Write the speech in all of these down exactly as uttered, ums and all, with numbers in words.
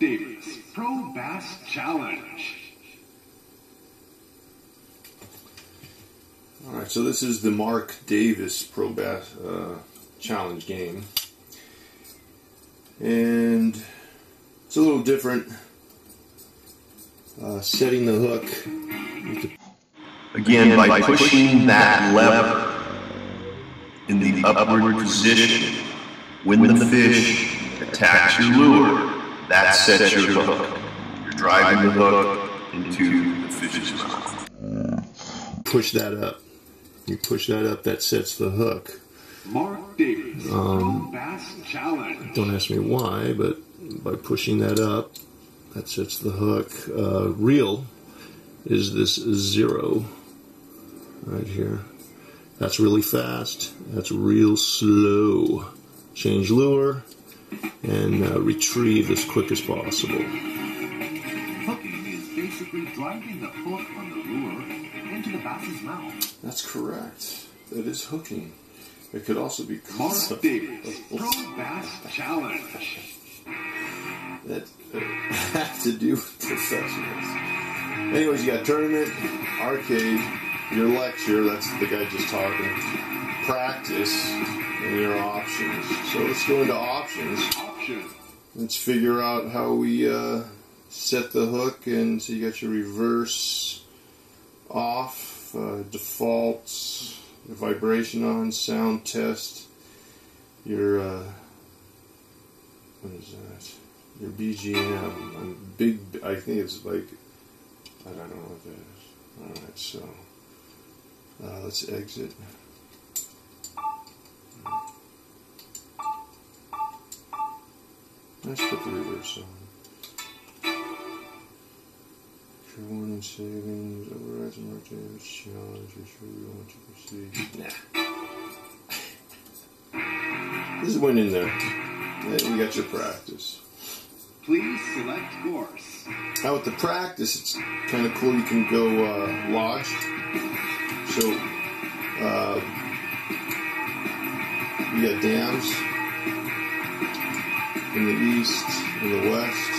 Davis Pro Bass Challenge. Alright, so this is the Mark Davis Pro Bass uh, Challenge game. And it's a little different. Uh, setting the hook. Again, by, by pushing that lever in the upward position, when the fish attacks your lure, that sets your hook. You're driving the hook into the fish's mouth. Push that up. You push that up, that sets the hook. Mark Davis, um, Bass Challenge. Don't ask me why, but by pushing that up, that sets the hook. Uh, reel is this zero right here. That's really fast. That's real slow. Change lure and uh, retrieve as quick as possible. Hooking is basically driving the hook on the lure into the bass's mouth. That's correct. That is hooking. It could also be Mark Davis Pro Bass Challenge. That uh, has to do with professionals. Anyways, you got tournament, arcade, your lecture, that's the guy just talking, practice, and your options. So let's go into options. Option. Let's figure out how we uh, set the hook, and so you got your reverse off, uh, defaults, your vibration on, sound test, your, uh, what is that, your B G M, I'm big, I think it's like, I don't know what that is. Alright, so, uh, let's exit. Let's put the reverse on. True warning savings, overrides and mark damage, challenge, are sure you want to proceed. Nah. This went in there. We got your practice. Please select course. Now with the practice, it's kind of cool. You can go uh, lodge. So, uh, you got dams in the east, in the west.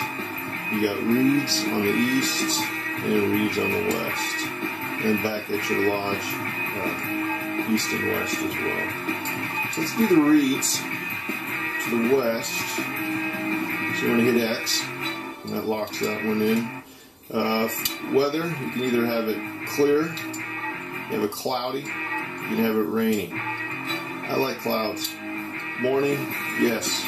You got reeds on the east and reeds on the west. And back at your lodge, uh, east and west as well. So let's do the reeds to the west. So you want to hit X, and that locks that one in. Uh, weather, you can either have it clear, you have it cloudy, you can have it rainy. I like clouds. Morning, yes.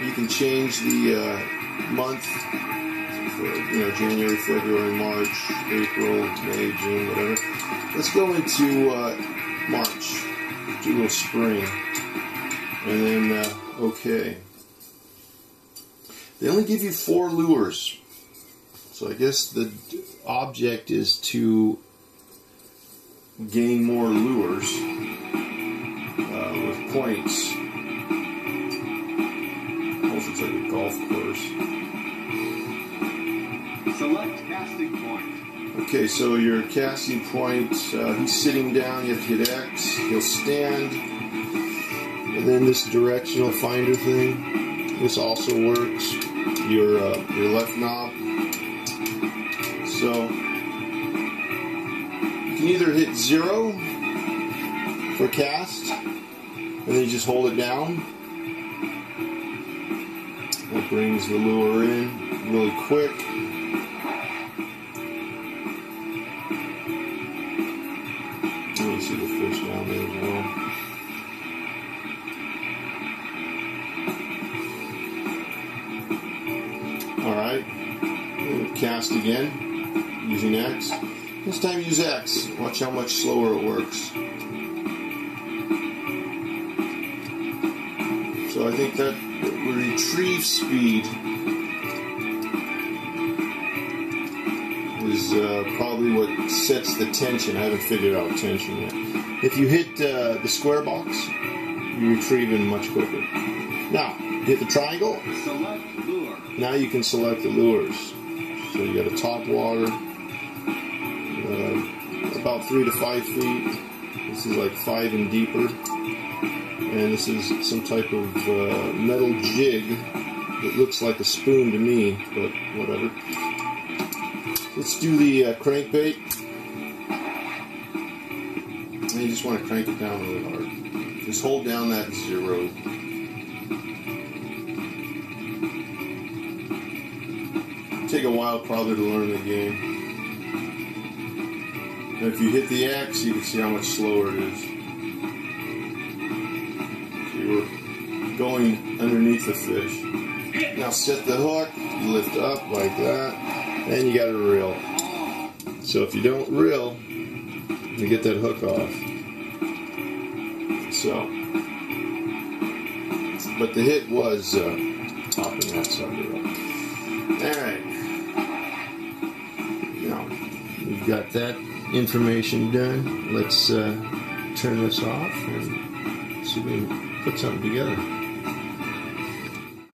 You can change the uh, month, for, you know, January, February, March, April, May, June, whatever. Let's go into uh, March, do a little spring, and then uh, okay. They only give you four lures, so I guess the object is to gain more lures uh, with points. Almost looks like a golf course. Select casting point. Okay, so your casting point, uh, he's sitting down, you have to hit X, he'll stand, and then this directional finder thing. This also works, your, uh, your left knob. So, you can either hit zero for cast, and then you just hold it down. That brings the lure in really quick. Let me see the fish down there as well. Alright, cast again, using X. This time use X. Watch how much slower it works. So I think that retrieve speed is uh, probably what sets the tension. I haven't figured out tension yet. If you hit uh, the square box, you retrieve it much quicker. Now, hit the triangle. Select lure. Now you can select the lures. So you got a top water, uh, about three to five feet. This is like five and deeper. And this is some type of uh, metal jig It looks like a spoon to me, but whatever. Let's do the uh, crankbait. And you just want to crank it down really hard. Just hold down that zero. Take a while probably to learn the game. And if you hit the axe, you can see how much slower it is. So you're going underneath the fish. Now set the hook, you lift up like that, and you gotta reel. So if you don't reel, you get that hook off. So, but the hit was uh, popping that side of it. Alright. Now, we've got that information done. Let's uh, turn this off and see if we can put something together.